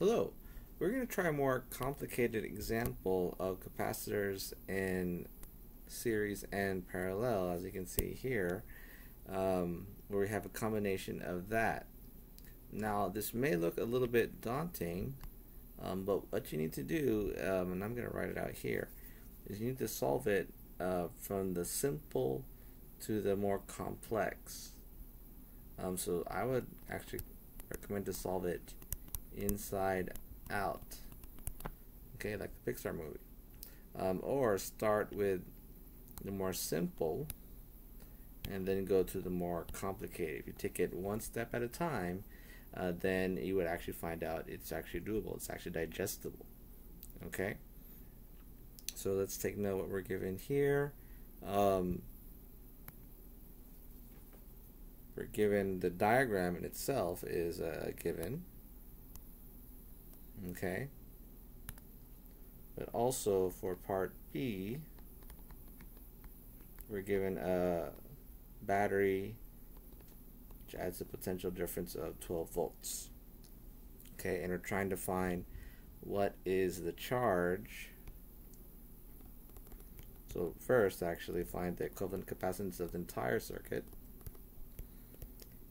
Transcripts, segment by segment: Hello, we're going to try a more complicated example of capacitors in series and parallel, as you can see here, where we have a combination of that. Now this may look a little bit daunting, but what you need to do, and I'm going to write it out here, is you need to solve it from the simple to the more complex. So I would actually recommend to solve it inside out, okay, like the Pixar movie, or start with the more simple and then go to the more complicated. If you take it one step at a time, then you would actually find out it's actually doable, it's actually digestible. Okay, so let's take note what we're given here. We're given the diagram in itself is given, okay, but also for part B we're given a battery which adds a potential difference of 12 volts, okay, and we're trying to find what is the charge. So first actually find the equivalent capacitance of the entire circuit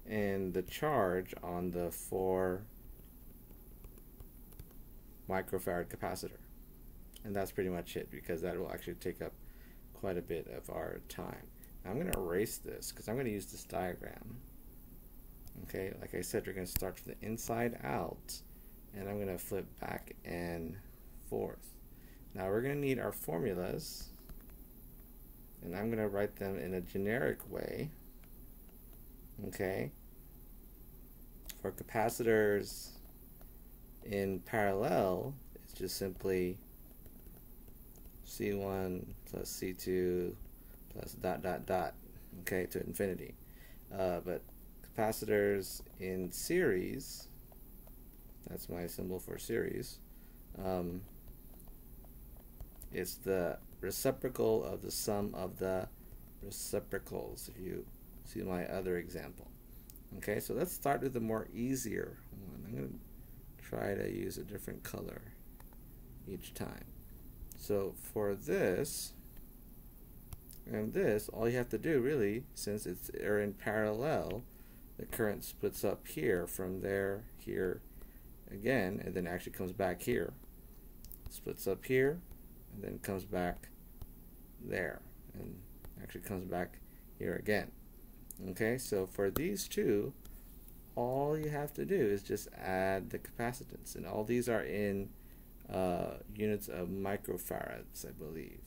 and the charge on the 4 microfarad capacitor, and that's pretty much it, because that will actually take up quite a bit of our time. Now I'm going to erase this because I'm going to use this diagram. Okay, like I said, we're going to start from the inside out, and I'm going to flip back and forth. Now we're going to need our formulas, and I'm going to write them in a generic way, okay, for capacitors in parallel. It's just simply C1 plus C2 plus dot dot dot, okay, to infinity. But capacitors in series, that's my symbol for series, it's the reciprocal of the sum of the reciprocals, if you see my other example. Okay, so let's start with the more easier one. I'm going to try to use a different color each time. So for this and this, all you have to do really, since it's they're in parallel, the current splits up here from there, here again, and then actually comes back here, splits up here, and then comes back there, and actually comes back here again. Okay, so for these two, all you have to do is just add the capacitance, and all these are in units of microfarads, I believe.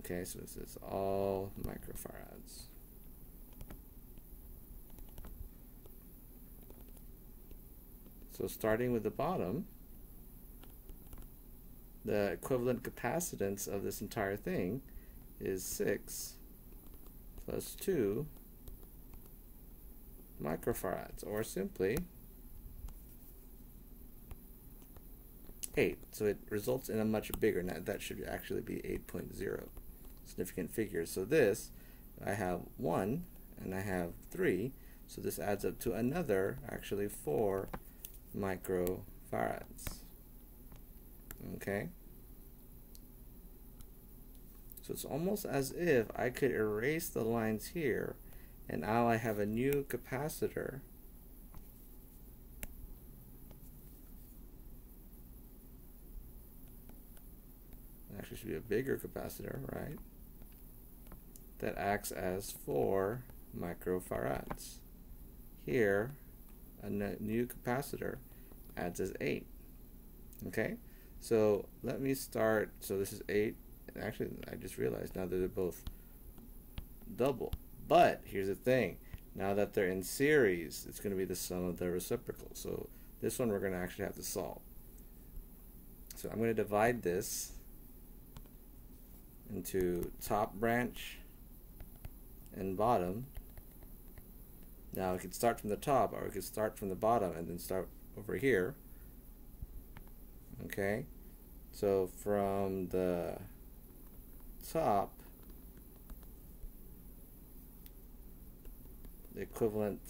Okay, so this is all microfarads. So starting with the bottom, the equivalent capacitance of this entire thing is 6 plus 2 microfarads, or simply 8. So it results in a much bigger, now that should actually be 8.0, significant figures. So this, I have 1 and I have 3, so this adds up to another actually 4 microfarads. Okay, so it's almost as if I could erase the lines here, and now I have a new capacitor actually should be a bigger capacitor, right, that acts as 4 microfarads. Here a new capacitor adds as 8. Okay, so let me start, so this is 8, actually I just realized now that they're both double. But here's the thing, now that they're in series, it's going to be the sum of the reciprocals. So this one we're going to actually have to solve. So I'm going to divide this into top branch and bottom. Now we could start from the top, or we could start from the bottom and then start over here. Okay, so from the top, the equivalent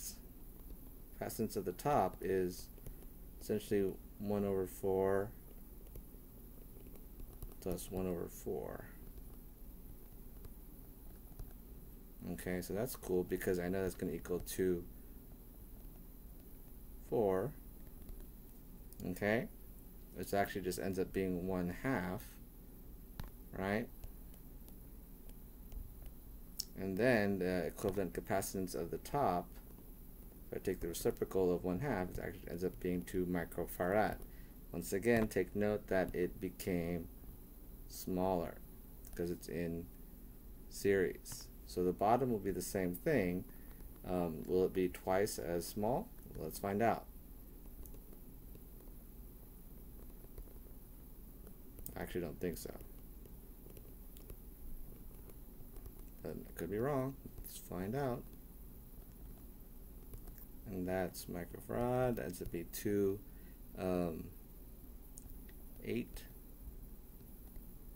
capacitance of the top is essentially 1 over 4 plus 1 over 4. Okay, so that's cool because I know that's going to equal 2, 4. Okay, which actually just ends up being 1/2, right? And then the equivalent capacitance of the top, if I take the reciprocal of 1/2, it actually ends up being 2 microfarad. Once again, take note that it became smaller because it's in series. So the bottom will be the same thing. Will it be twice as small? Let's find out. I actually don't think so. But I could be wrong. Let's find out. And that's microfarad. That's a B2. 8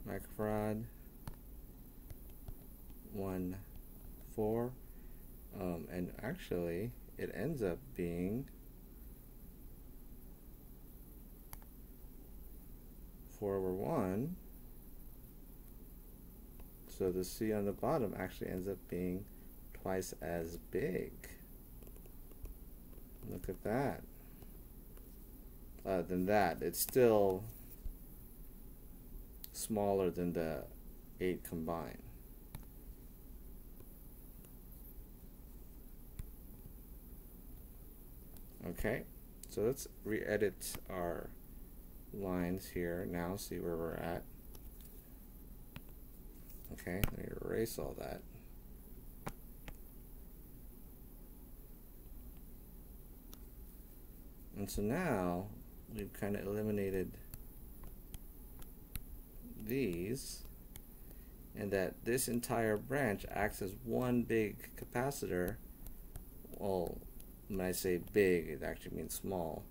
microfarad. 1, 4, and actually it ends up being 4/1. So the C on the bottom actually ends up being twice as big. Look at that. Other than that, it's still smaller than the 8 combined. Okay, so let's re-edit our lines here now, see where we're at. Okay, let me erase all that. And so now we've kind of eliminated these, and that this entire branch acts as one big capacitor. Well, when I say big, it actually means small.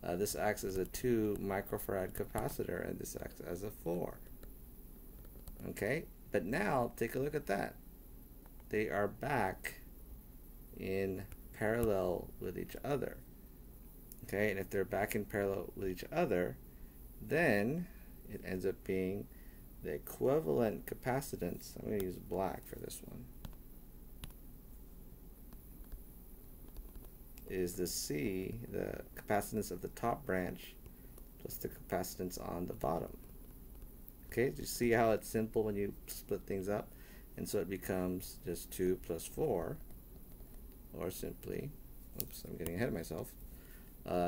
This acts as a 2 microfarad capacitor, and this acts as a 4. Okay, but now take a look at that. They are back in parallel with each other. Okay, and if they're back in parallel with each other, then it ends up being the equivalent capacitance. I'm going to use black for this one. Is the C, the capacitance of the top branch, plus the capacitance on the bottom. Okay, do you see how it's simple when you split things up? And so it becomes just 2 plus 4, or simply, oops, I'm getting ahead of myself,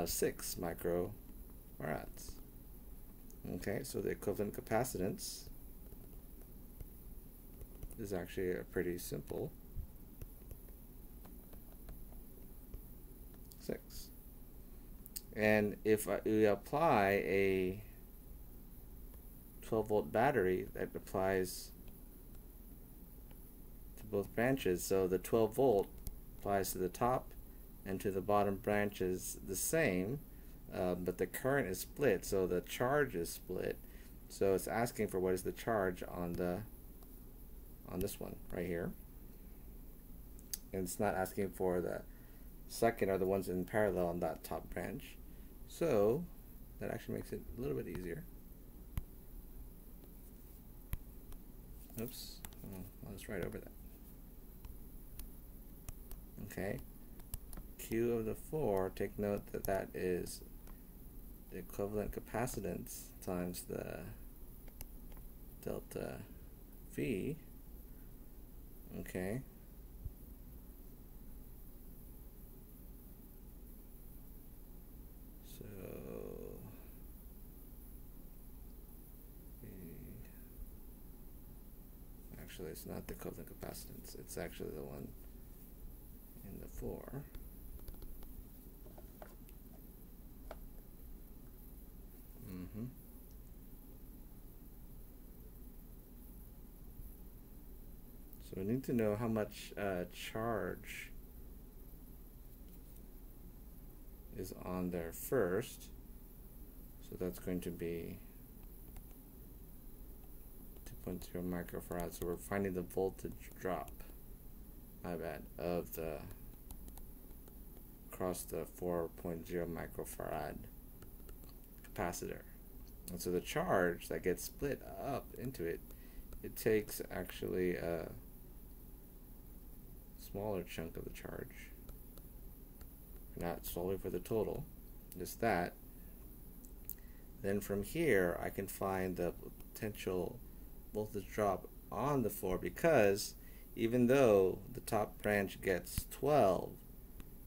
6 microfarads. Okay, so the equivalent capacitance is actually pretty simple. 6. And if we apply a 12-volt battery, that applies to both branches. So the 12-volt applies to the top and to the bottom branches the same, but the current is split, so the charge is split. So it's asking for what is the charge on the this one right here, and it's not asking for the second are the ones in parallel on that top branch. So that actually makes it a little bit easier. Oops, I'll just write over that. Okay, Q of the 4, take note that that is the equivalent capacitance times the delta V. Okay. So actually it's not the equivalent capacitance, it's actually the one in the 4. So we need to know how much charge is on there first, so that's going to be 2.0 microfarad. So we're finding the voltage drop, my bad, of the across the 4.0 microfarad capacitor. And so the charge that gets split up into it, it takes actually a smaller chunk of the charge. Not solely for the total, just that. Then from here, I can find the potential voltage drop on the floor, because even though the top branch gets 12,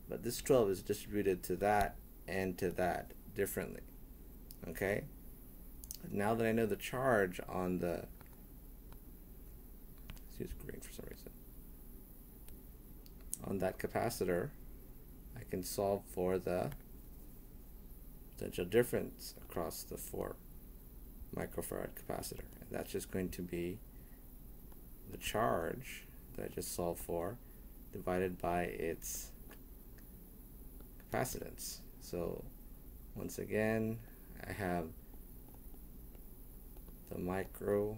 but this 12 is distributed to that and to that differently. Okay? Now that I know the charge on the, let's use green for some reason, on that capacitor, I can solve for the potential difference across the 4 microfarad capacitor. And that's just going to be the charge that I just solved for divided by its capacitance. So once again, I have the micro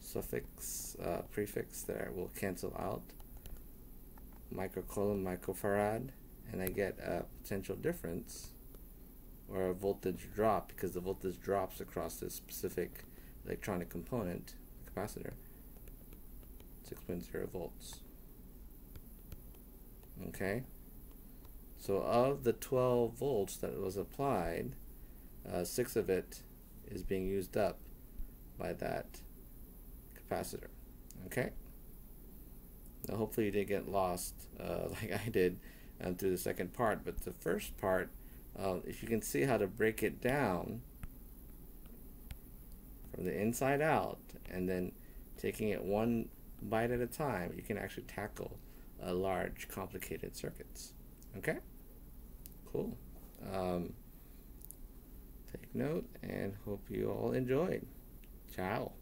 suffix prefix that will cancel out, microcoulomb, microfarad, and I get a potential difference or a voltage drop, because the voltage drops across this specific electronic component, the capacitor, 6.0 volts. Okay, so of the 12 volts that was applied, 6 of it is being used up by that capacitor. Okay. Now hopefully you didn't get lost like I did through the second part, but the first part, if you can see how to break it down from the inside out and then taking it one bite at a time, you can actually tackle large complicated circuits. Okay? Cool. Take note and hope you all enjoyed. Ciao.